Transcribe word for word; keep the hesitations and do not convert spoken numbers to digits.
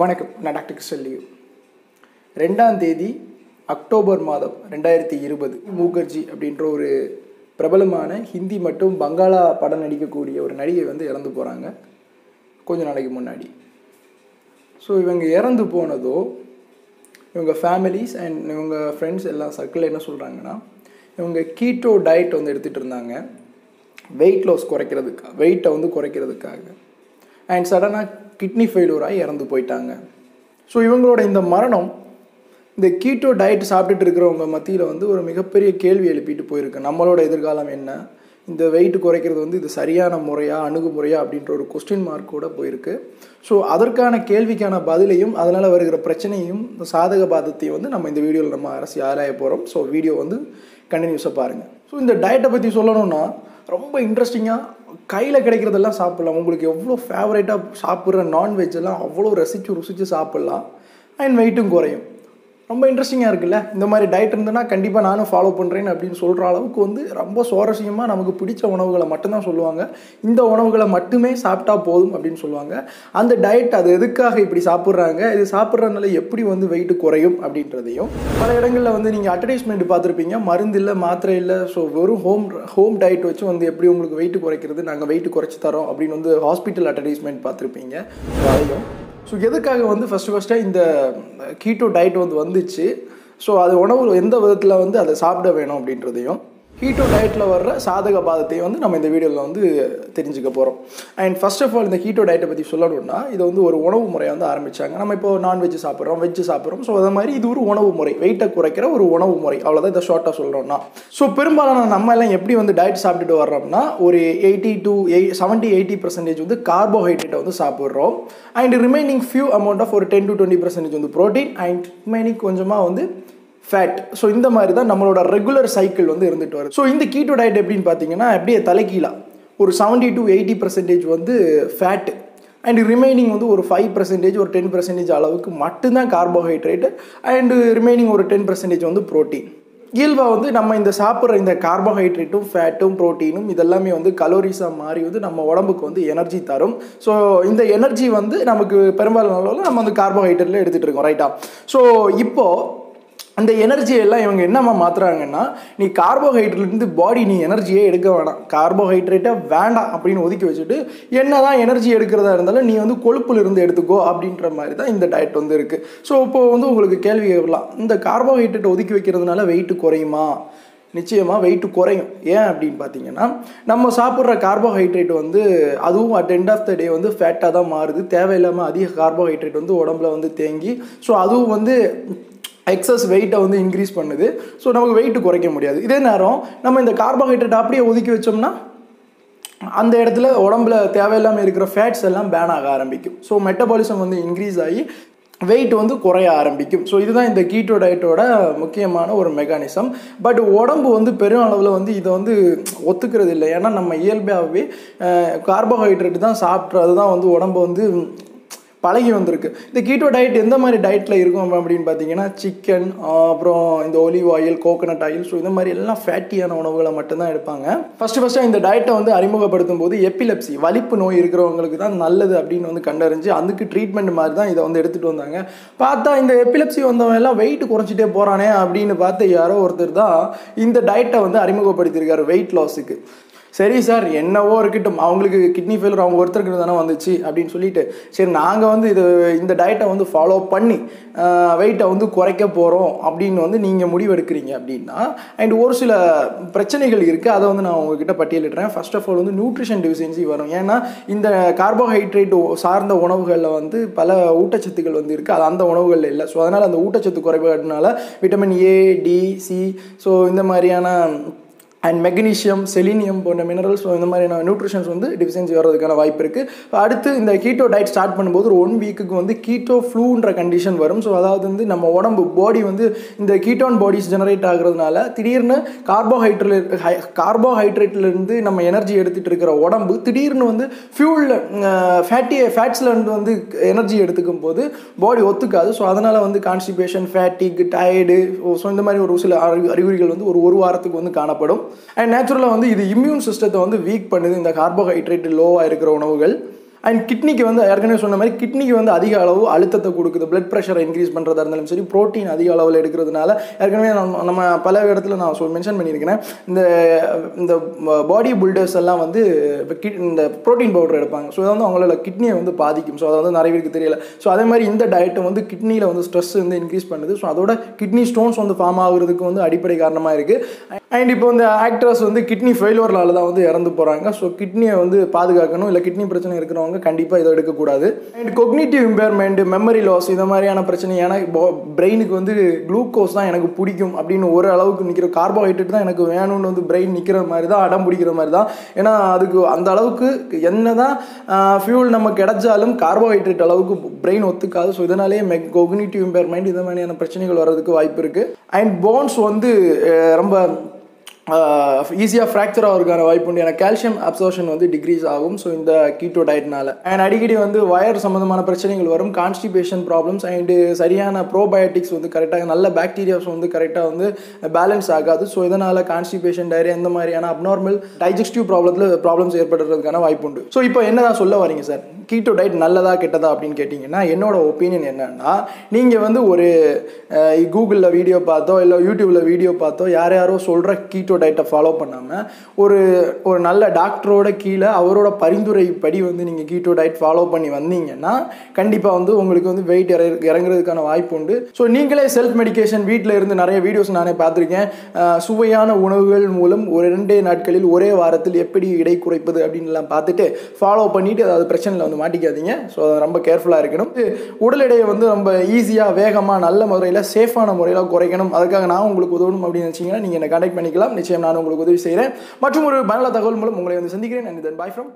வணக்கம் நான் டாக்டர் கிருஷ்ணலியு இரண்டாம் தேதி அக்டோபர் மாதம் இரண்டாயிரத்து இருபது மூகர்ஜி அப்படிங்கற ஒரு பிரபலமான ஹிந்தி மற்றும் பங்களா பட நடிக்கக்கூடிய ஒரு நடிகை வந்து இறந்து போறாங்க கொஞ்ச நாளைக்கு முன்னாடி சோ இவங்க இறந்து போனதோ இவங்க ஃபேமிலிஸ் அண்ட் இவங்க फ्रेंड्स எல்லாம் சர்க்கிள்ல என்ன சொல்றாங்கன்னா இவங்க கீட்டோ டயட் வந்து எடுத்துட்டு இருந்தாங்க weight loss குறைக்கிறதுக்கு weight வந்து குறைக்கிறதுக்காக and சடனா kidney failure ஆகி இறந்து போயிட்டாங்க சோ இவங்களோட இந்த மரணம் இந்த கீட்டோ டயட் சாப்பிட்டுட்டு இருக்கறவங்க மத்தியில வந்து ஒரு மிகப்பெரிய கேள்வி எழுப்பிட்டு போயிருக்கு நம்மளோட எதிர்காலம் என்ன இந்த weight குறைக்கிறது வந்து இது சரியான முறையா அணுகுமுறையா அப்படிங்கற ஒரு क्वेश्चन மார்க் கூட போயிருக்கு சோ அதற்கான கேள்விக்கான பதிலையும் அதனால வருகிற பிரச்சனையையும் சாதக பாதத்தையும் வந்து நம்ம இந்த வீடியோல நம்ம அரசி ஆராய போறோம் சோ வீடியோ வந்து கண்டினியூஸா பாருங்க சோ இந்த டயட்டை பத்தி சொல்லணும்னா ரொம்ப இன்ட்ரஸ்டிங்கா கையில கிடைக்கிறதெல்லாம் சாப்பிடலாம் உங்களுக்கு எவ்வளவு ஃபேவரட்டா சாப்பிடுற நான் வெஜ் எல்லாம் அவ்வளவு ரசிச்சு ருசிச்சு சாப்பிடலாம் அண்ட் வெயிட்டும் குறையும் ரொம்ப இன்ட்ரஸ்டிங்கா இருக்குல்ல இந்த மாதிரி டயட் இருந்தனா கண்டிப்பா நானும் ஃபாலோ பண்றேன் அப்படினு சொல்ற அளவுக்கு வந்து ரொம்ப சோரசியமா நமக்கு பிடிச்ச உணவுகளை மட்டும் தான் சொல்லுவாங்க இந்த உணவுகளை மட்டுமே சாப்பிட்டா போதும் அப்படினு சொல்லுவாங்க அந்த டயட் அது எதுக்காக இப்படி சாப்பிடுறாங்க இது சாப்பிடுறனால எப்படி வந்து weight குறையும் அப்படின்றதையும் பல இடங்கள்ல வந்து நீங்க அட்வர்டைஸ்மென்ட் பாத்திருப்பீங்க மருந்து இல்ல மாத்திரை இல்ல சோ வெறும் ஹோம் ஹோம் டயட் வச்சு வந்து எப்படி உங்களுக்கு weight குறைக்கிறது நாங்க weight குறைச்சு தரோம் அப்படினு வந்து ஹாஸ்பிடல் அட்வர்டைஸ்மென்ட் பாத்திருப்பீங்க அதையும் சோ எதுக்காக வந்து ஃபர்ஸ்ட் ஃபர்ஸ்டா இந்த கீட்டோ டயட் வந்து வந்துச்சு சோ அது உணவு எந்த விதத்துல வந்து அதை சாப்பிட வேணும் அப்படின்றதையும் கீட்டோ டயட்ல வர்ற சாதக பாதத்தை வந்து நம்ம இந்த வீடியோல வந்து தெரிஞ்சுக்க போறோம் அண்ட் ஃபர்ஸ்ட் ஆஃப் ஆல் இந்த கீட்டோ டயட்டை பத்தி சொல்லணும்னா இது வந்து ஒரு உணவு முறை வந்து ஆரம்பிச்சாங்க நம்ம இப்போ நான் வெஜ் சாப்பிடுறோம் வெஜ் சாப்பிடுறோம் சோ அத மாதிரி இது ஒரு உணவு முறை weight குறைக்கிற ஒரு உணவு முறை அவ்வளவுதான் இத ஷார்ட்டா சொல்றோம்னா சோ பெரும்பாலான நம்ம எல்லாம் எப்படி வந்து டயட் சாப்பிட்டுட்டு வர்றோம்னா ஒரு eighty to seventy eighty percent வந்து கார்போஹைட்ரேட் வந்து சாப்பிடுறோம் and remaining few amount of ஒரு ten to twenty percent வந்து protein அண்ட் ரிமைனிங் கொஞ்சமா வந்து ஃபேட் சோ இந்த மாதிரி தான் நம்மளோட ரெகுலர் சைக்கிள் வந்து இருந்துட்டு வருது சோ இந்த கீட்டோ டயட் எப்படின்னு பாத்தீங்கன்னா அப்படியே தலைகீழா ஒரு seventy to eighty percent வந்து ஃபேட் அண்ட் ரிமைனிங் வந்து ஒரு five percent ஒரு ten percent அளவுக்கு மட்டும் தான் கார்போஹைட்ரேட் அண்ட் ரிமைனிங் ஒரு ten percent வந்து புரோட்டீன் இயல்பா வந்து நம்ம இந்த சாப்பிடுற இந்த கார்போஹைட்ரேட்டும் ஃபேட்டும் புரோட்டீனும் இதெல்லாம்மே வந்து கலோரிஸா மாறி வந்து நம்ம உடம்புக்கு வந்து எனர்ஜி தரும் சோ இந்த எனர்ஜி வந்து நமக்கு பெரும்பாலான அளவுல நம்ம அந்த கார்போஹைட்ரேட்ல எடுத்துட்டு இருக்கோம் ரைட்டா சோ இப்போ அந்த எனர்ஜி எல்லாம் இவங்க என்னமா மாத்துறாங்கன்னா நீ கார்போஹைட்ரேட்ல இருந்து பாடி நீ எனர்ஜியே எடுக்க வேண்டாம் கார்போஹைட்ரேட்டை வேண்டாம் அப்படின்னு ஒதுக்கி வச்சுட்டு என்னதான் எனர்ஜி எடுக்கிறதா இருந்தாலும் நீ வந்து கொழுப்புல இருந்து எடுத்துக்கோ அப்படின்ற மாதிரி தான் இந்த டயட் வந்து இருக்கு ஸோ இப்போ வந்து உங்களுக்கு கேள்வி கேட்கலாம் இந்த கார்போஹைட்ரேட்டை ஒதுக்கி வைக்கிறதுனால weight குறையுமா நிச்சயமா weight குறையும் ஏன் அப்படின்னு பாத்தீங்கன்னா நம்ம சாப்பிடுற கார்போஹைட்ரேட் வந்து அதுவும் at end of the day வந்து ஃபேட்டா தான் மாறுது தேவையில்லாம அதிக கார்போஹைட்ரேட் வந்து உடம்புல வந்து தேங்கி ஸோ அதுவும் வந்து எக்ஸஸ் வெயிட்டை வந்து இன்க்ரீஸ் பண்ணுது ஸோ நமக்கு வெயிட் குறைக்க முடியாது இதே நேரம் நம்ம இந்த கார்போஹைட்ரேட் அப்படியே ஒதுக்கி வச்சோம்னா அந்த இடத்துல உடம்புல தேவையில்லாமல் இருக்கிற ஃபேட்ஸ் எல்லாம் பேன் ஆக ஆரம்பிக்கும் ஸோ மெட்டபாலிசம் வந்து இன்க்ரீஸ் ஆகி weight வந்து குறைய ஆரம்பிக்கும் சோ இதுதான் இந்த கீட்டோ டயட்டோட முக்கியமான ஒரு மெக்கானிசம் பட் உடம்பு வந்து பெரும் அளவுல வந்து இத வந்து ஒத்துக்கிறது இல்லை ஏன்னா நம்ம இயல்பாகவே கார்போஹைட்ரேட் தான் சாப்பிட்றது தான் வந்து உடம்பு வந்து பழகி வந்திருக்கு இந்த கீட்டோ டயட் எந்த மாதிரி டயட்ல இருக்கும் அப்படின்னு பாத்தீங்கன்னா சிக்கன் அப்புறம் இந்த olive oil coconut oil so இந்த மாதிரி எல்லாம் ஃபேட்டியான உணவுகளை மட்டும்தான் எடுப்பாங்க ஃபர்ஸ்ட் ஃபர்ஸ்ட் இந்த டயட்டை வந்து அறிமுகப்படுத்தும் போது எபிலெப்சி வலிப்பு நோய் இருக்கிறவங்களுக்கு தான் நல்லது அப்படின்னு வந்து கண்டறிஞ்சு அதுக்கு ட்ரீட்மெண்ட் மாதிரி தான் இதை வந்து எடுத்துட்டு வந்தாங்க பார்த்தா இந்த எபிலெப்சி வந்தவங்க எல்லாம் வெயிட் குறைஞ்சிட்டே போறானே அப்படின்னு பார்த்து யாரோ ஒருத்தர் தான் இந்த டயட்டை வந்து அறிமுகப்படுத்தியிருக்காரு வெயிட் லாஸுக்கு சரி சார் என்னவோ இருக்கட்டும் அவங்களுக்கு கிட்னி ஃபெயிலியர் அவங்க ஒருத்தருக்கு தானே வந்துச்சு அப்படின்னு சொல்லிட்டு சரி நாங்கள் வந்து இது இந்த டயட்டை வந்து ஃபாலோ பண்ணி வெயிட்டை வந்து குறைக்க போகிறோம் அப்படின்னு வந்து நீங்கள் முடிவெடுக்கிறீங்க அப்படின்னா அண்ட் ஒரு சில பிரச்சனைகள் இருக்குது அதை வந்து நான் உங்ககிட்ட பட்டியலிடுறேன் ஃபர்ஸ்ட் ஆஃப் ஆல் வந்து நியூட்ரிஷன் டிஃபிஷியன்சி வரும் ஏன்னா இந்த கார்போஹைட்ரேட் சார்ந்த உணவுகளில் வந்து பல ஊட்டச்சத்துக்கள் வந்து இருக்குது அது அந்த உணவுகளில் இல்லை ஸோ அதனால் அந்த ஊட்டச்சத்து குறைபாடுனால vitamin A D C so இந்த மாதிரியான அண்ட் மெக்னீஷியம் செலினியம் போன்ற மினரல்ஸ் இந்த மாதிரியான நியூட்ரிஷன்ஸ் வந்து டிஃபிஷியன்சி வர்றதுக்கான வாய்ப்பு இருக்குது அடுத்து இந்த கீட்டோ டயட் ஸ்டார்ட் பண்ணும்போது ஒரு ஒன் வீக்குக்கு வந்து கீட்டோ ஃப்ளூன்ற கண்டிஷன் வரும் ஸோ அதாவது வந்து நம்ம உடம்பு பாடி வந்து இந்த கீட்டோன் பாடிஸ் ஜெனரேட் ஆகுறதுனால திடீர்னு கார்போஹைட்ரேட் கார்போஹைட்ரேட்லேருந்து நம்ம எனர்ஜி எடுத்துகிட்டு இருக்கிற உடம்பு திடீர்னு வந்து ஃபியூலில் ஃபேட்டி ஃபேட்ஸ்லேருந்து வந்து எனர்ஜி எடுத்துக்கும் போது பாடி ஒத்துக்காது ஸோ அதனால் வந்து கான்ஸ்டிபேஷன் ஃபேட்டிக் டயர்டு ஸோ இந்த மாதிரி ஒரு சில அறிகுறிகள் வந்து ஒரு ஒரு வாரத்துக்கு வந்து காணப்படும் அண்ட் நேச்சுரலாக வந்து இது இம்யூன் சிஸ்டத்தை வந்து வீக் பண்ணுது இந்த கார்போஹைட்ரேட் லோவாக இருக்கிற உணவுகள் அண்ட் கிட்னிக்கு வந்து ஏற்கனவே சொன்ன மாதிரி கிட்னிக்கு வந்து அதிக அளவு அழுத்தத்தை கொடுக்குது. பிளட் ப்ரெஷரை இன்க்ரீஸ் பண்ணுறதா இருந்தாலும் சரி, ப்ரோட்டீன் அதிக அளவில் எடுக்கிறதுனால ஏற்கனவே நம்ம பல இடத்துல நான் சொல் மென்ஷன் பண்ணியிருக்கிறேன். இந்த இந்த பாடி பில்டர்ஸ் எல்லாம் வந்து இப்போ கிட் இந்த ப்ரோட்டீன் பவுடர் எடுப்பாங்க. ஸோ இதை வந்து அவங்களோட கிட்னியை வந்து பாதிக்கும். ஸோ அதை வந்து நிறைய பேருக்கு தெரியல. ஸோ அதே மாதிரி இந்த டயட்டும் வந்து கிட்னியில் வந்து ஸ்ட்ரெஸ் வந்து இன்க்ரீஸ் பண்ணுது. ஸோ அதோட கிட்னி ஸ்டோன்ஸ் வந்து ஃபார்ம் ஆகுறதுக்கு வந்து அடிப்படை காரணமாக இருக்குது. அண்ட் இப்போ இந்த ஆக்ட்ரஸ் வந்து கிட்னி ஃபெயிலியர்னால தான் வந்து இறந்து போகிறாங்க. ஸோ கிட்னியை வந்து பாதுகாக்கணும், இல்லை கிட்னி பிரச்சனை இருக்கிறவங்க கண்டிப்பாக இதை எடுக்கக்கூடாது. And cognitive impairment, memory loss, இந்த மாதிரியான பிரச்சனை. ஏன்னா பிரெயினுக்கு வந்து குளுக்கோஸ் தான் எனக்கு பிடிக்கும் அப்படின்னு ஒரு அளவுக்கு நிற்கிற கார்போஹைட்ரேட் தான் எனக்கு வேணும்னு வந்து பிரெயின் நிற்கிற மாதிரி தான், அடம் பிடிக்கிற மாதிரி தான். ஏன்னா அதுக்கு அந்த அளவுக்கு என்ன தான் ஃபியூல் நம்ம கிடைச்சாலும் கார்போஹைட்ரேட் அளவுக்கு பிரெயின் ஒத்துக்காது. ஸோ இதனாலேயே மெ கொக்னிட்டிவ் இம்பேர்மெண்ட் இந்த மாதிரியான பிரச்சனைகள் வர்றதுக்கு வாய்ப்பு இருக்குது. அண்ட் போன்ஸ் வந்து ரொம்ப ஈஸியாக ஃப்ராக்சர் ஆகிறதுக்கான வாய்ப்பு உண்டு. ஏன்னா கால்சியம் அப்சார்ப்ஷன் வந்து டிக்ரீஸ் ஆகும். ஸோ இந்த கீட்டோ டயட்னால் அண்ட் அடிக்கடி வந்து வயர் சம்மந்தமான பிரச்சனைகள் வரும், கான்ஸ்டிபேஷன் ப்ராப்ளம்ஸ். அண்டு சரியான ப்ரோபயோட்டிக்ஸ் வந்து கரெக்டாக நல்ல பாக்டீரியாஸ் வந்து கரெக்டாக வந்து பேலன்ஸ் ஆகாது. ஸோ இதனால் கான்ஸ்டிபேஷன், டயரியா இந்த மாதிரியான அப்நார்மல் டைஜஸ்டிவ் ப்ராப்ளத்தில் ப்ராப்ளம்ஸ் ஏற்படுறதுக்கான வாய்ப்பு உண்டு. ஸோ இப்போ என்னதான் சொல்ல வரீங்க சார், கீட்டோ டயட் நல்லதா கெட்டதா அப்படின்னு கேட்டிங்கன்னா என்னோட ஒப்பீனியன் என்னென்னா, நீங்கள் வந்து ஒரு கூகுளில் வீடியோ பார்த்தோ இல்லை யூடியூப்பில் வீடியோ பார்த்தோ யார் யாரோ சொல்கிற கீட்டோ டயட்டை ஃபாலோ பண்ணாமல் ஒரு ஒரு நல்ல டாக்டரோட கீழே அவரோட பரிந்துரைப்படி வந்து நீங்கள் கீட்டோ டயட் ஃபாலோ பண்ணி வந்தீங்கன்னா கண்டிப்பாக வந்து உங்களுக்கு வந்து வெயிட் இற இறங்குறதுக்கான வாய்ப்பு உண்டு. ஸோ நீங்களே செல்ஃப் மெடிக்கேஷன் வீட்டில் இருந்து நிறைய வீடியோஸ் நானே பார்த்துருக்கேன். சுவையான உணவுகள் மூலம் ஒரு ரெண்டே நாட்களில் ஒரே வாரத்தில் எப்படி இடை குறைப்பது அப்படின்லாம் பார்த்துட்டு ஃபாலோ பண்ணிவிட்டு அதாவது பிரச்சனையில் மாட்டிக்காதீங்க. ஸோ ரொம்ப கேர்ஃபுல்லாக இருக்கணும். உடல் எடையை வந்து ரொம்ப ஈஸியாக, வேகமாக, நல்ல முறையில், சேஃபான முறையில் குறைக்கணும். அதுக்காக நான் உங்களுக்கு உதவணும் அப்படின்னு நினச்சிங்கன்னா நீங்கள் என்னை கான்டாக்ட் பண்ணிக்கலாம். நிச்சயம் நான் உங்களுக்கு உதவி செய்கிறேன். மற்றும் ஒரு பயனுள்ள தகவல் மூலம் உங்களை வந்து சந்திக்கிறேன். And then bye from